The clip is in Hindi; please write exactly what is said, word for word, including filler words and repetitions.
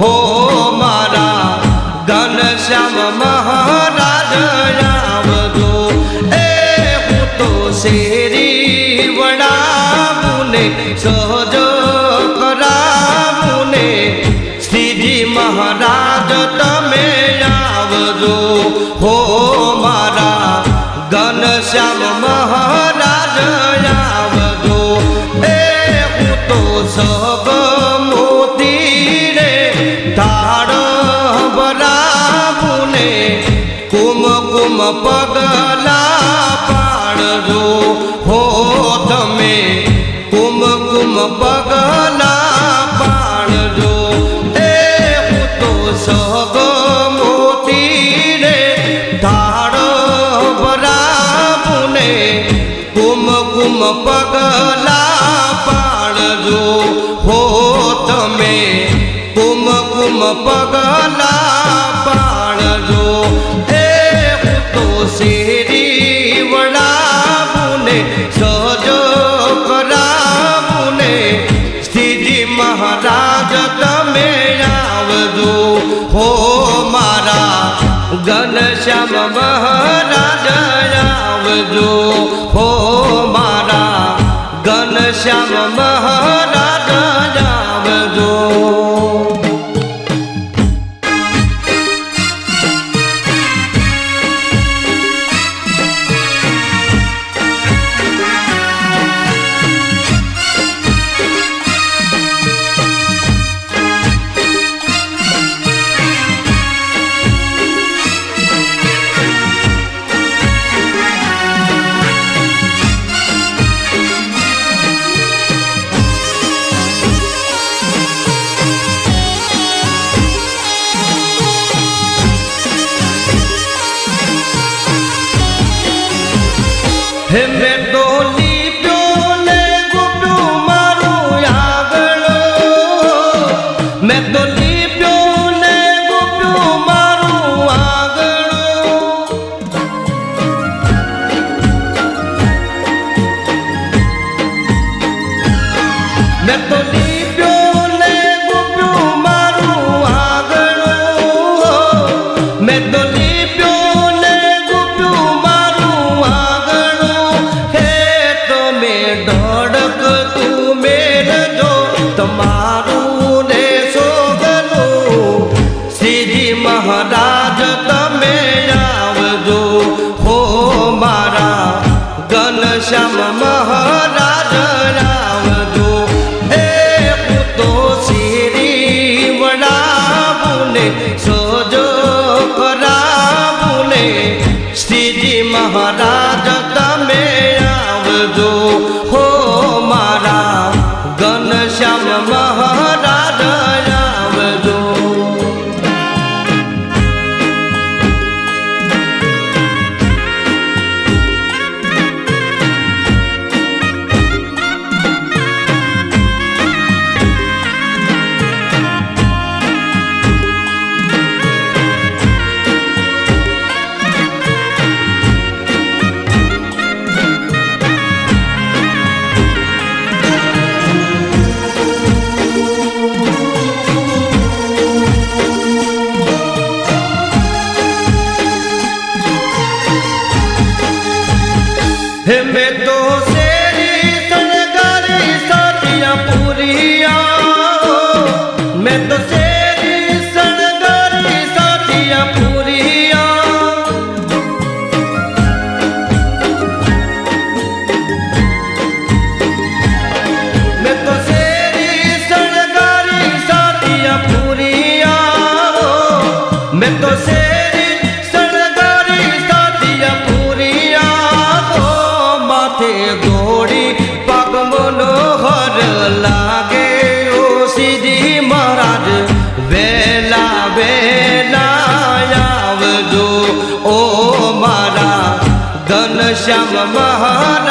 हो मारा घनश्याम महाराज आवजो। ए हूँ तो शेरी वड़ावू ने सज करावू ने श्रीजी महाराज तमे आवजो हो मारा घनश्याम महाराज आवजो। ए हूँ तो सब कुमकुम पगला पाड़ो हो तमे कुमकुम पगला पाड़ो। ए हूँ तो सब मोती रे धाड़ बराबू ने कुमकुम पगला पाड़ो हो तमे कुमकुम पगला पाड़ो। शेरी वड़ावू ने सज करावू ने श्रीजी महाराज तमे आवजो हो मारा घनश्याम महाराज आवजो हो मारा घनश्याम महाराज आवजो। मैं डोली प्योले गोप्यो मारू आगलो, मैं डोली प्योले गोप्यो मारू आगलो। मैं डोली प्योले गोप्यो मारू आगलो, मैं डोली महाराज तमे आवजो हो मारा घनश्याम महाराज आवजो। ए हूँ तो शेरी वड़ावू ने सज करावू ने श्रीजी महाराज तमे आवजो हो मारा घनश्याम महाराज आवजो। मैं तो शेरी सनकारी साथियाँ पूरिया, मैं तो शेरी सनकारी साथियाँ पूरिया। मैं तो शेरी सनकारी साथियाँ पूरिया, मैं तो गोड़ी पग मनोहर लागे ओ श्रीजी महाराज बेला बेला आवजो ओ मारा घनश्याम महाराज।